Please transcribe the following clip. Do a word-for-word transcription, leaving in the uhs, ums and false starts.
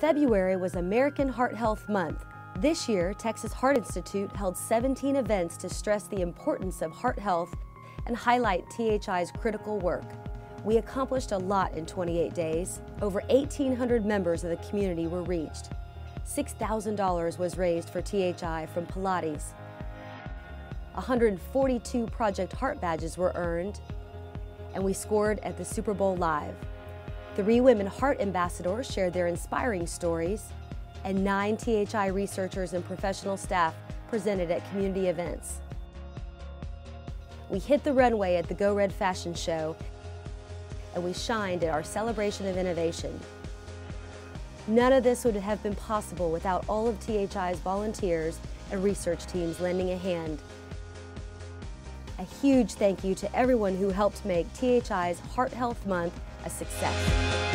February was American Heart Health Month. This year, Texas Heart Institute held seventeen events to stress the importance of heart health and highlight T H I's critical work. We accomplished a lot in twenty-eight days. Over eighteen hundred members of the community were reached. six thousand dollars was raised for T H I from Pilates. one hundred forty-two Project Heart badges were earned, and we scored at the Super Bowl Live. Three women heart ambassadors shared their inspiring stories, and nine T H I researchers and professional staff presented at community events. We hit the runway at the Go Red fashion show, and we shined at our celebration of innovation. None of this would have been possible without all of T H I's volunteers and research teams lending a hand. A huge thank you to everyone who helped make T H I's Heart Health Month a success.